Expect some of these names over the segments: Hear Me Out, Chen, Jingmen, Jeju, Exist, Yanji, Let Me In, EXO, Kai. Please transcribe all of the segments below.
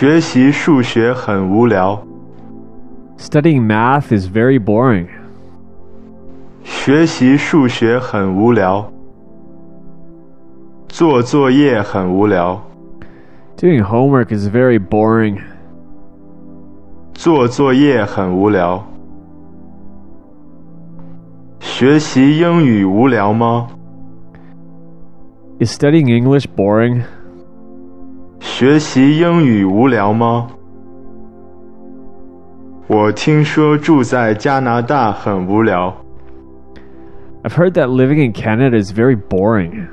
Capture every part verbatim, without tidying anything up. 学习数学很无聊。Studying math is very boring. 学习数学很无聊。做作业很无聊。Doing homework is very boring. 做作业很无聊。学习英语无聊吗？ Is studying English boring? 学习英语无聊吗？我听说住在加拿大很无聊。I've heard that living in Canada is very boring.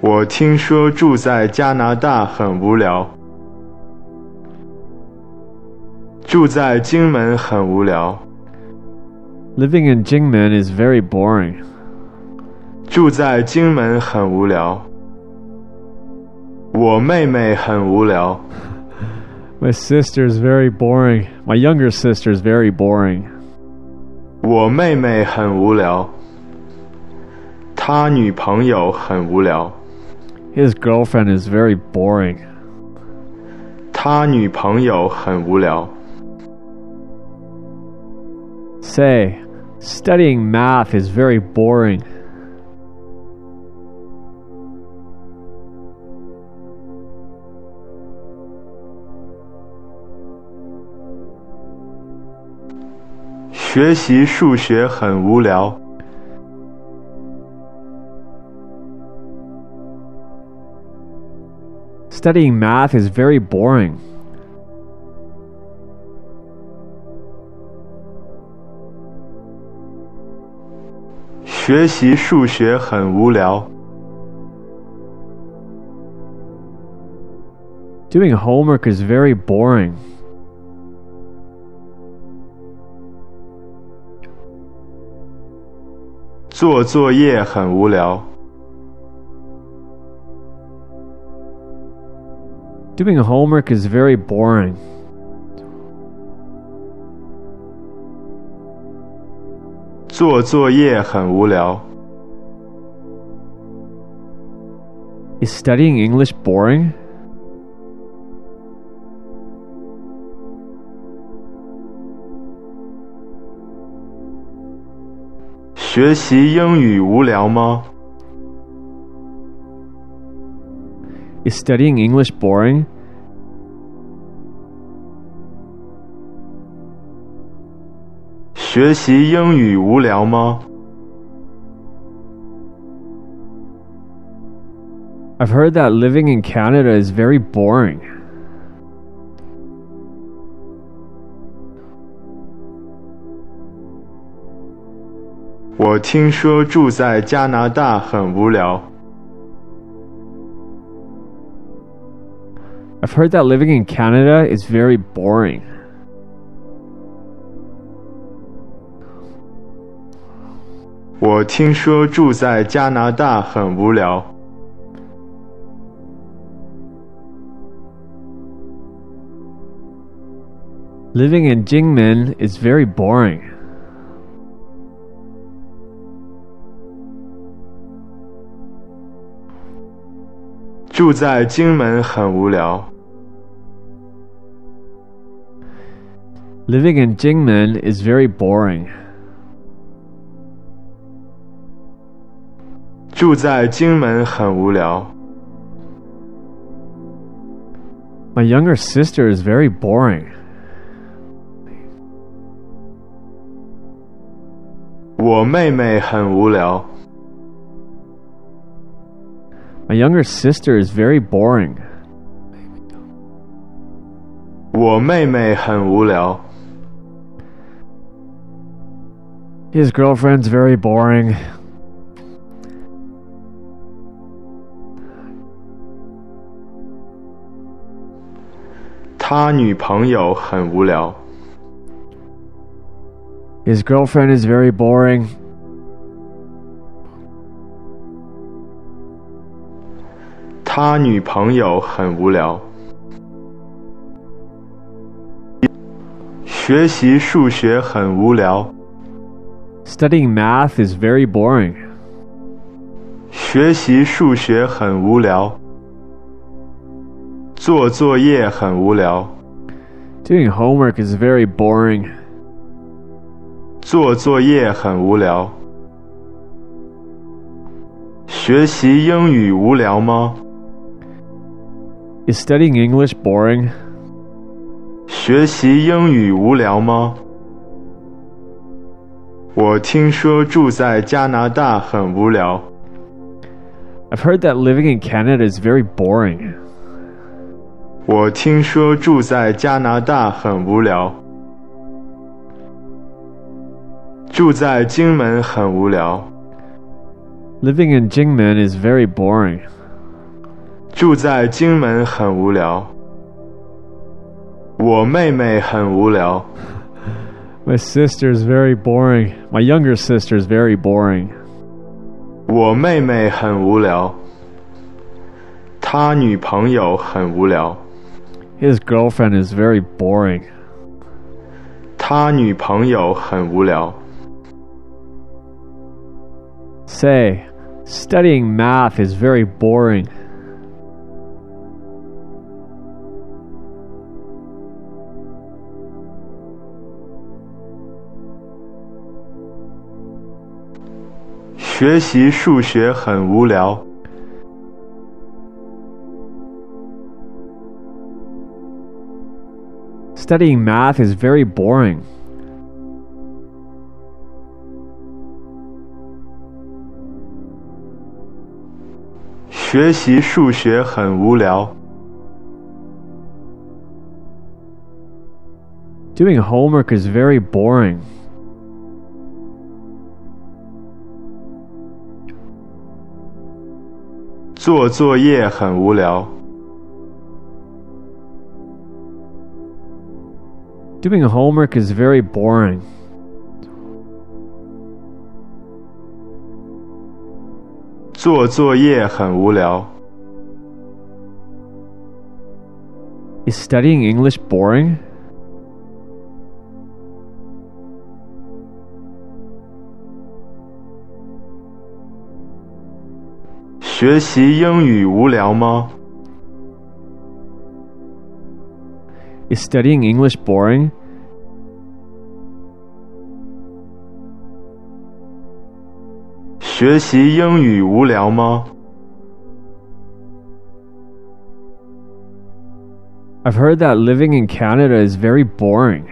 我听说住在加拿大很无聊。住在金门很无聊。Living in Jingmen is very boring. 住在金门很无聊。我妹妹很无聊。My sister is very boring. My younger sister is very boring. 我妹妹很无聊。她女朋友很无聊。His girlfriend is very boring. 他女朋友很无聊。Say, studying math is very boring.学习数学很无聊。Studying math is very boring.学习数学很无聊。Doing homework is very boring. 做作业很无聊。Doing homework is very boring. 做作业很无聊。Is studying English boring? 学习英语无聊吗？Is studying English boring? 学习英语无聊吗？ I've heard that living in Canada is very boring. 我听说住在加拿大很无聊。I've heard that living in Canada is very boring. Living in Jingmen is very boring. Living in Jingmen 很无聊。Living in Jingmen is very boring. 住在金门很无聊。My younger sister is very boring. 我妹妹很无聊。My younger sister is very boring. 我妹妹很无聊。His girlfriend's very boring. 他女朋友很无聊。His girlfriend is very boring. 他女朋友很无聊。学习数学很无聊。Studying math is very boring. 学习数学很无聊。做作业很无聊。Doing homework is very boring. 做作业很无聊。学习英语无聊吗？ Is studying English boring? 学习英语无聊吗？我听说住在加拿大很无聊。I've heard that living in Canada is very boring. 我听说住在加拿大很无聊。住在金门很无聊。Living in Jingmen is very boring. 住在金门很无聊。我妹妹很无聊。My sister is very boring. My younger sister is very boring. 我妹妹很无聊。她女朋友很无聊。His girlfriend is very boring. 她女朋友很无聊。Say, studying math is very boring. Studying math is very boring. Doing homework is very boring. Doing homework is very boring. Is studying English boring? Is studying English boring? I've heard that living in Canada is very boring.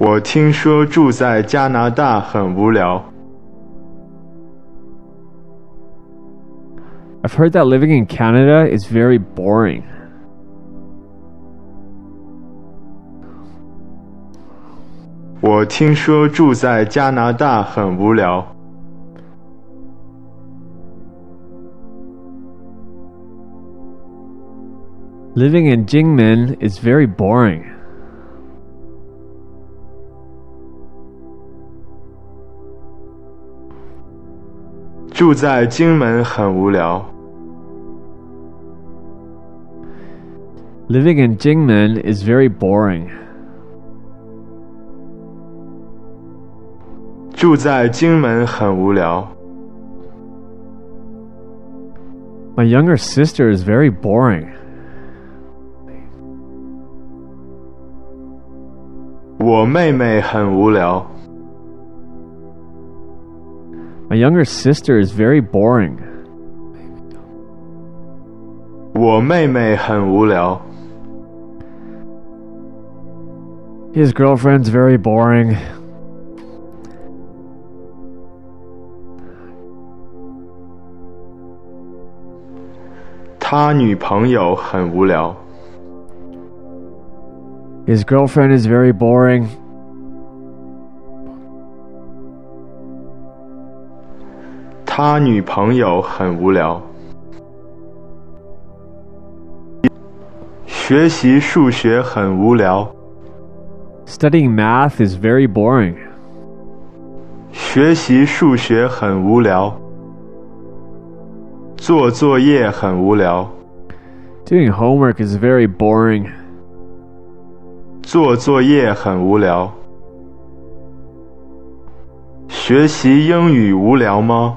I I've heard that living in Canada is very boring. Living in Jingmen is very boring. Living in Jingmen is very boring. My younger sister is very boring. My younger sister is very boring. His girlfriend's very boring. His girlfriend is very boring. Studying math is very boring. Doing homework is very boring. 学习英语无聊吗？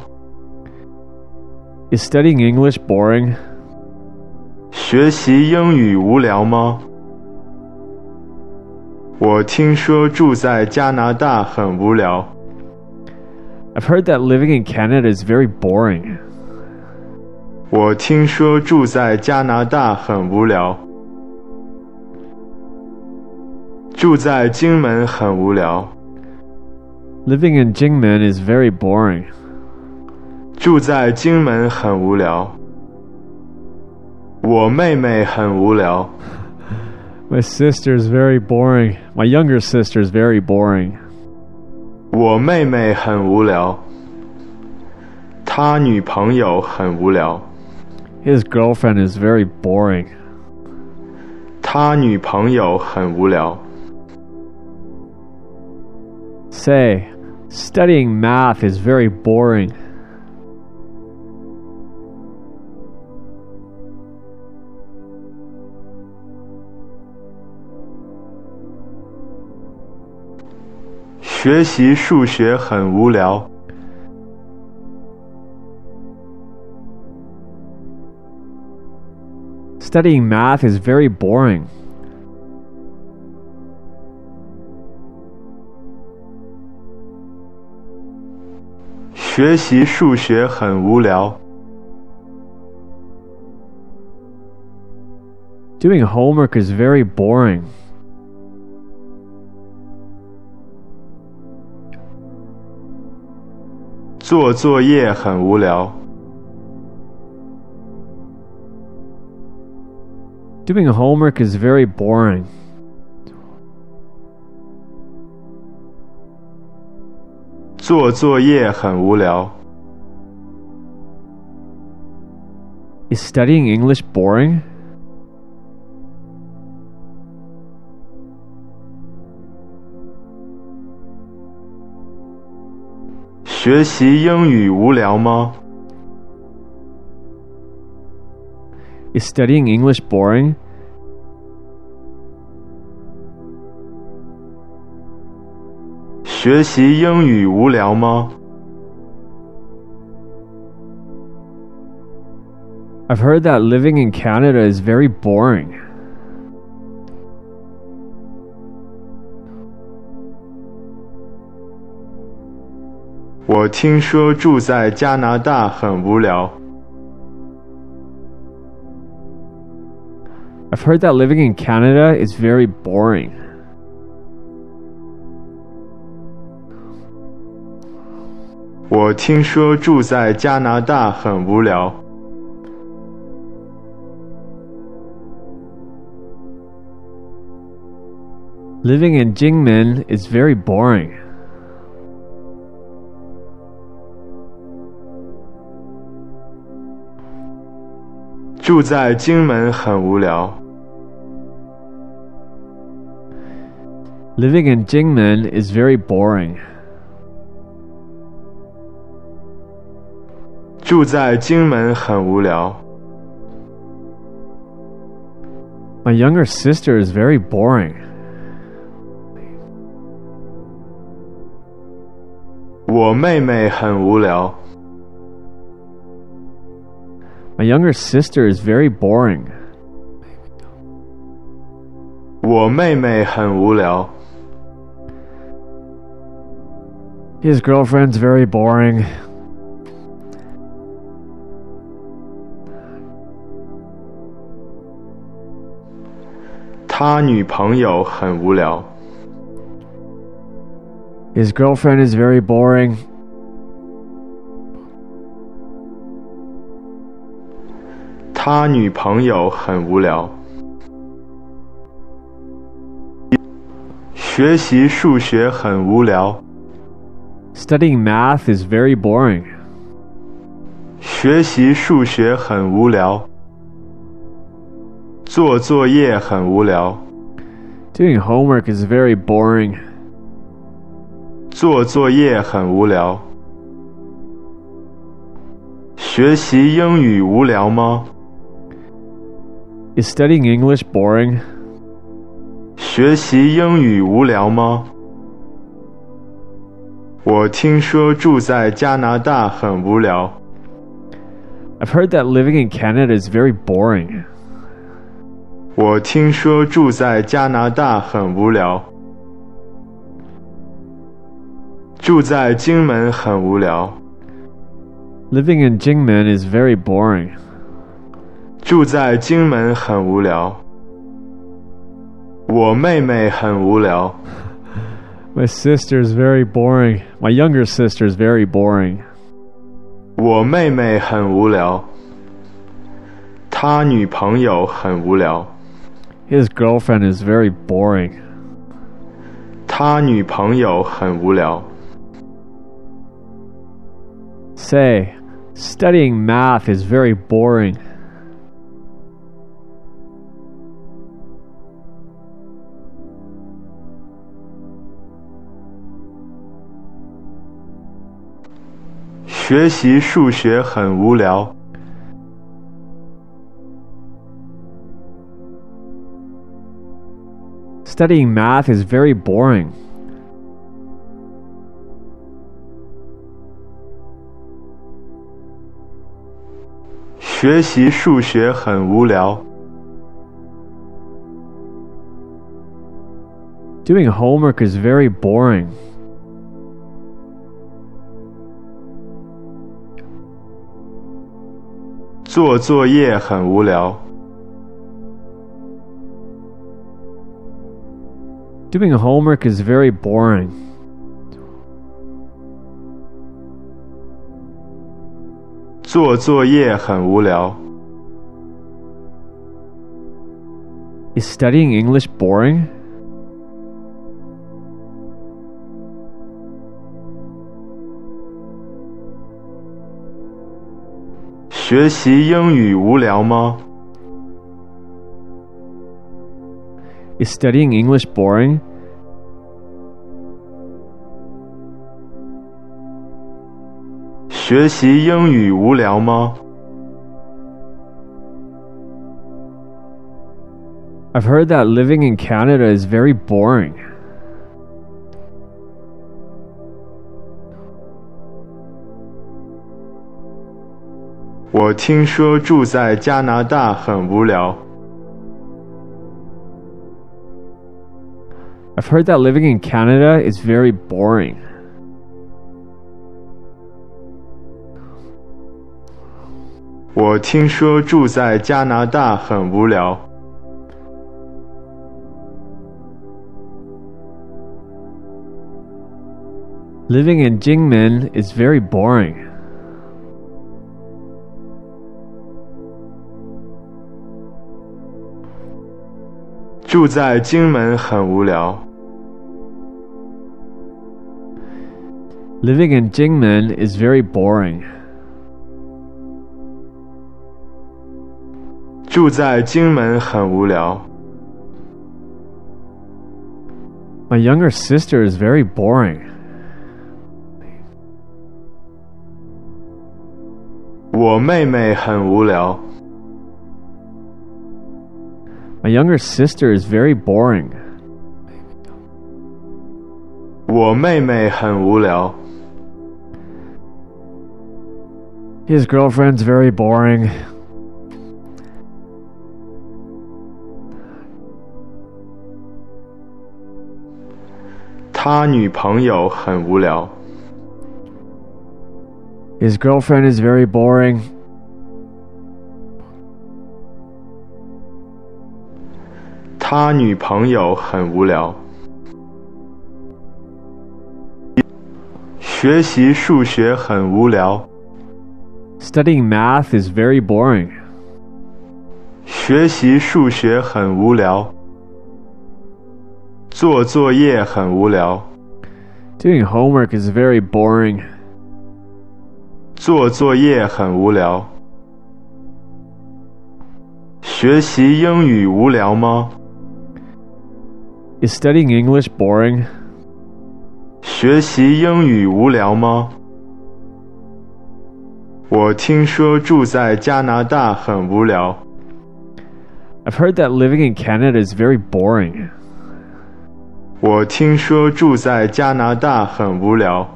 Is studying English boring? 学习英语无聊吗？我听说住在加拿大很无聊。I've heard that living in Canada is very boring. 我听说住在加拿大很无聊。住在金门很无聊。Living in Jingmen is very boring. 住在金门很无聊。我妹妹很无聊。My sister is very boring. My younger sister is very boring. 我妹妹很无聊。她女朋友很无聊。His girlfriend is very boring. 他女朋友很无聊。Say, studying math is very boring.学习数学很无聊。Studying math is very boring. Doing homework is very boring. Doing homework is very boring. Is studying English boring? Is studying English boring? Is I've heard that living in Canada is very boring. I've heard that living in Canada is very boring. Living in Jingmen is very boring. Living in Jingmen is very boring. 住在金门很无聊。My younger sister is very boring. 我妹妹很无聊。My younger sister is very boring. 我妹妹很无聊。His girlfriend's very boring. 他女朋友很无聊。His girlfriend is very boring. 他女朋友很无聊。学习数学很无聊。Studying math is very boring. 学习数学很无聊。做作业很无聊。Doing homework is very boring. 做作业很无聊。学习英语无聊吗？ Is studying English boring? 学习英语无聊吗？我听说住在加拿大很无聊。I've heard that living in Canada is very boring. 我听说住在加拿大很无聊。住在金门很无聊。Living in Jingmen is very boring. 住在金门很无聊。我妹妹很无聊。My sister is very boring. My younger sister is very boring. 我妹妹很无聊。她女朋友很无聊。His girlfriend is very boring. 她女朋友很无聊。Say, studying math is very boring. 学习数学很无聊。Studying math is very boring. 学习数学很无聊。Doing homework is very boring. 做作业很无聊。Doing homework is very boring. 做作业很无聊。Is studying English boring? 学习英语无聊吗 ？Is studying English boring? 学习英语无聊吗 ？I've heard that living in Canada is very boring. 我听说住在加拿大很无聊。I've heard that living in Canada is very boring. 我听说住在加拿大很无聊。Living in Jingmen is very boring.住在金门很无聊。Living in Jingmen is very boring. 住在金门很无聊。My younger sister is very boring. 我妹妹很无聊。My younger sister is very boring. 我妹妹很无聊。His girlfriend's very boring. 他女朋友很无聊。His girlfriend is very boring. 他女朋友很无聊。学习数学很无聊。Studying math is very boring. 学习数学很无聊。做作业很无聊。Doing homework is very boring. 做作业很无聊。学习英语无聊吗？Is studying English boring? 学习英语无聊吗？我听说住在加拿大很无聊。I've heard that living in Canada is very boring. 我听说住在加拿大很无聊。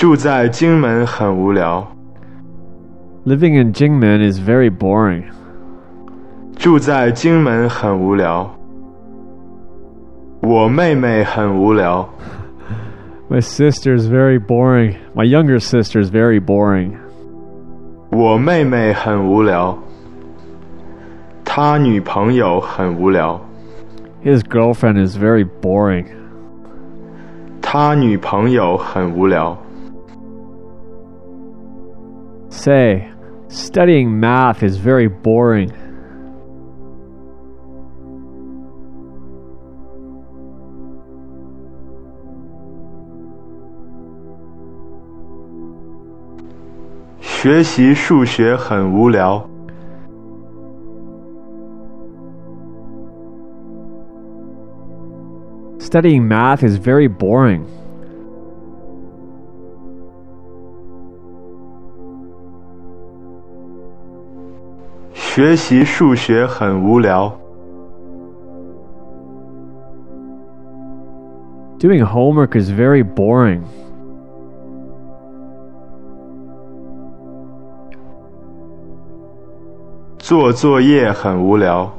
住在金门很无聊。Living in Jingmen is very boring. 住在金门很无聊。我妹妹很无聊。My sister is very boring. My younger sister is very boring. 我妹妹很无聊。她女朋友很无聊。His girlfriend is very boring. 她女朋友很无聊。Say, studying math is very boring. 学习数学很无聊。Studying math is very boring. 学习数学很无聊。Doing homework is very boring. 做作业很无聊。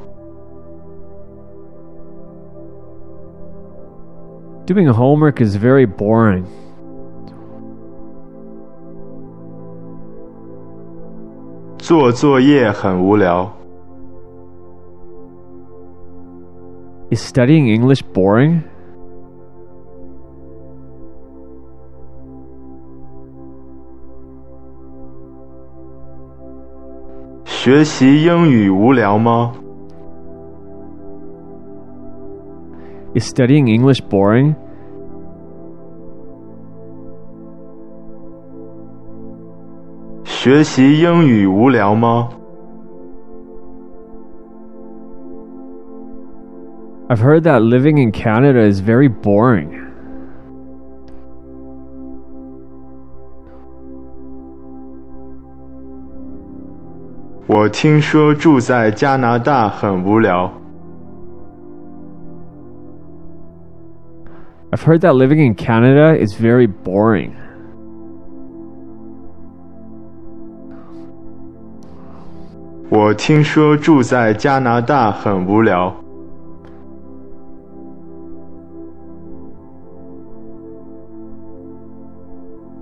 Doing homework is very boring. 做作业很无聊。Is studying English boring? 学习英语无聊吗？ Is studying English boring? 学习英语无聊吗？ I've heard that living in Canada is very boring. 我听说住在加拿大很无聊。I've heard that living in Canada is very boring. I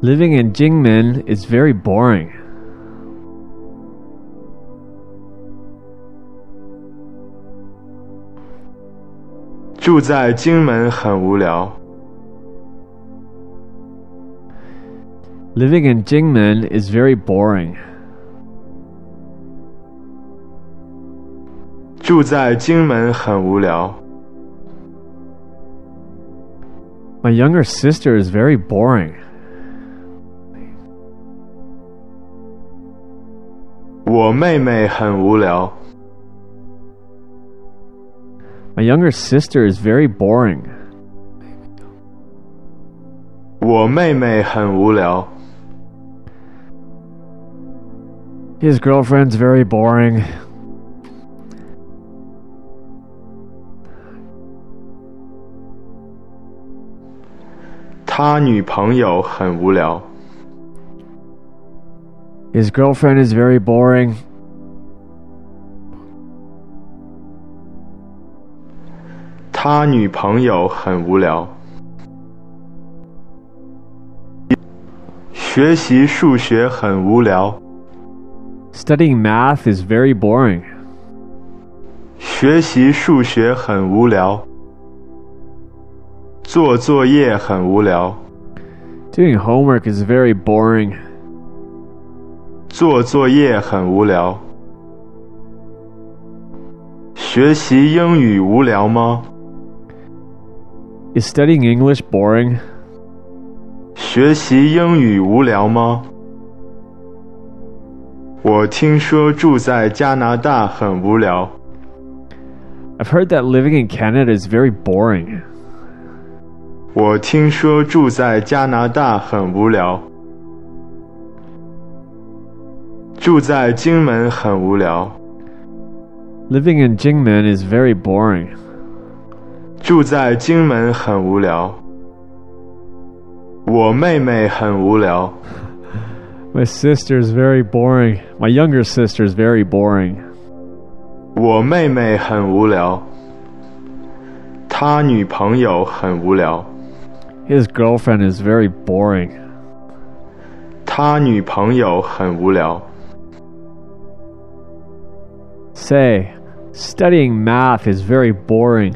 Living in Jingmen is very boring. Living in Jingmen is very boring. 住在金门很无聊。My younger sister is very boring. 我妹妹很无聊。My younger sister is very boring. 我妹妹很无聊。His girlfriend's very boring. 他女朋友很无聊。His girlfriend is very boring. 他女朋友很无聊。学习数学很无聊。Studying math is very boring. 学习数学很无聊。做作业很无聊。Doing homework is very boring. 做作业很无聊。学习英语无聊吗？ Is studying English boring? 学习英语无聊吗？我听说住在加拿大很无聊。I've heard that living in Canada is very boring. 我听说住在加拿大很无聊。住在金门很无聊。Living in Jingmen is very boring. 住在金门很无聊。我妹妹很无聊. My sister is very boring. My younger sister is very boring. 我妹妹很无聊。她女朋友很无聊。His girlfriend is very boring. 她女朋友很无聊。Say, studying math is very boring.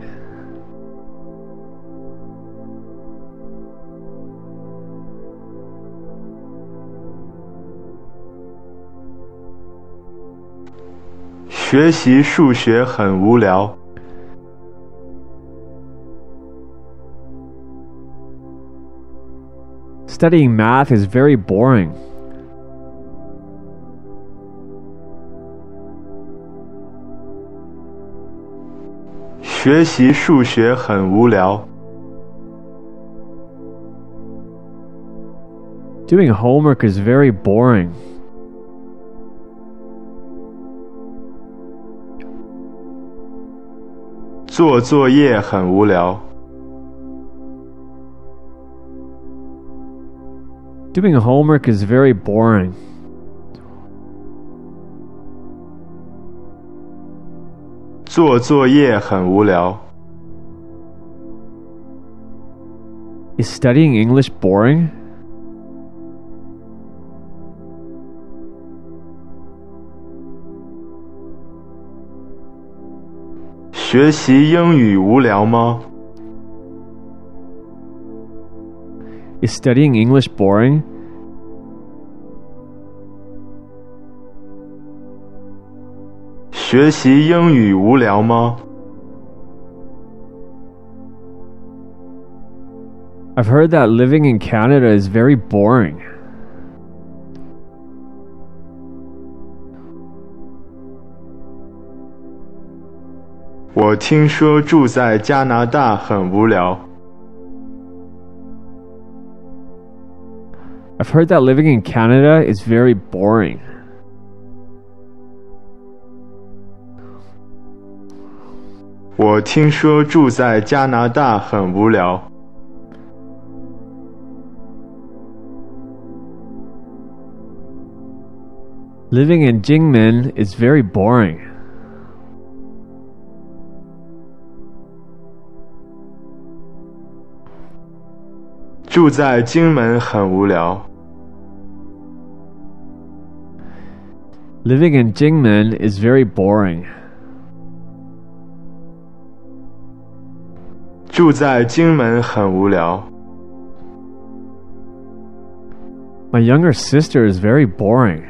Studying math is very boring. Doing homework is very boring. Doing homework is very boring. Is studying English boring? Is studying English boring? I've heard that living in Canada is very boring. I I've heard that living in Canada is very boring. Living in Jinmen is very boring. Living in Jinmen is very boring. My younger sister is very boring.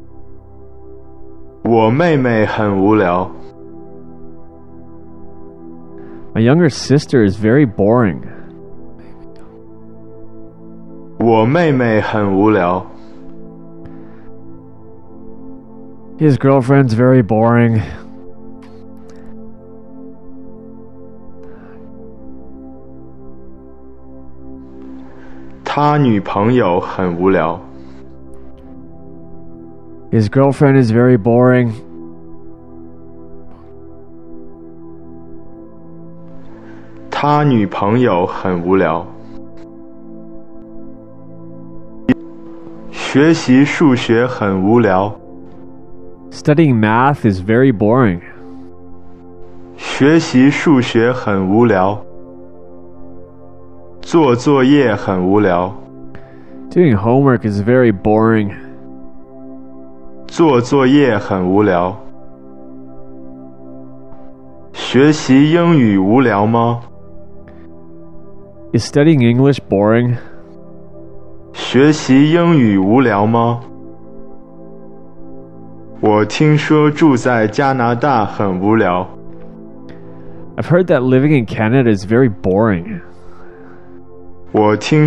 My younger sister is very boring. His girlfriend's very boring. His girlfriend is very boring. Studying math is very boring. Doing homework is very boring. Is studying English boring? I've heard that living in Canada is very boring. Living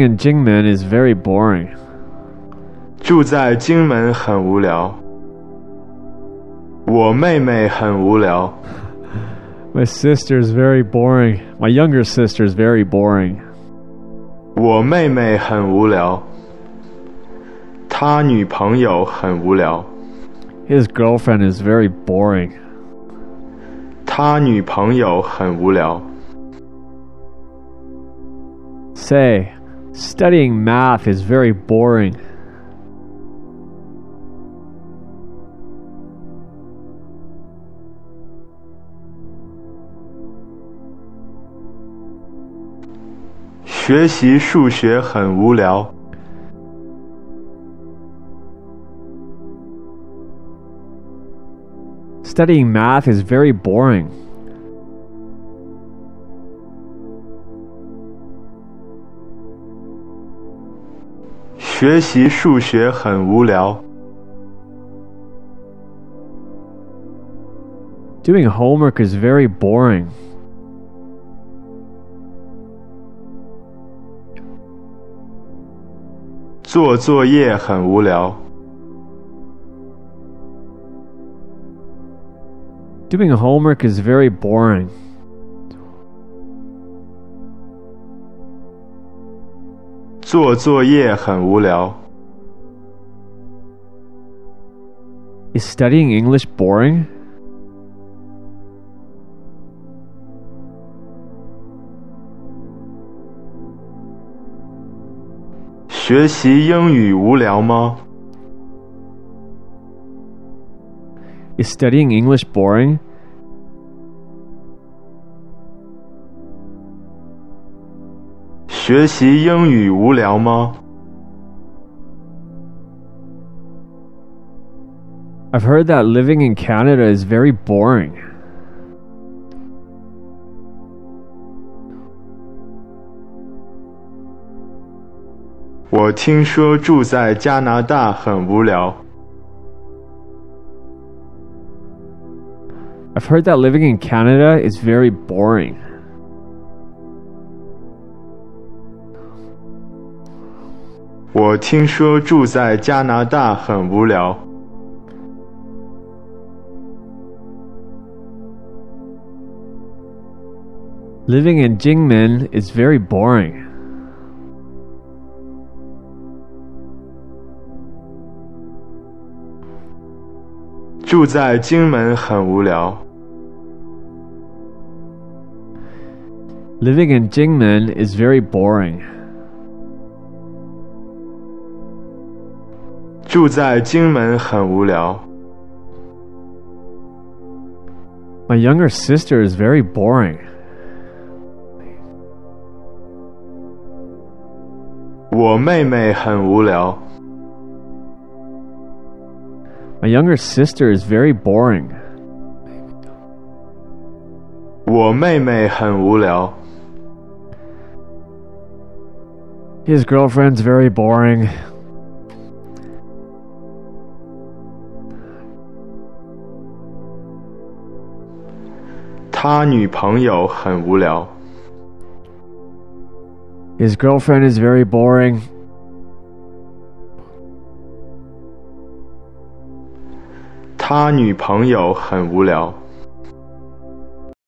in Jinmen is very boring. My sister is very boring. My younger sister is very boring. 他女朋友很无聊。His girlfriend is very boring. 他女朋友很无聊。Say, studying math is very boring. 学习数学很无聊。Studying math is very boring. Doing homework is very boring. Doing homework is very boring. Is studying English boring? Is studying English boring? I've heard that living in Canada is very boring. I've heard that living in Canada is very boring. Living in Jinmen is very boring. Living in Jinmen is very boring. My younger sister is very boring. My younger sister is very boring. His girlfriend's very boring. His girlfriend is very boring.她女朋友很无聊。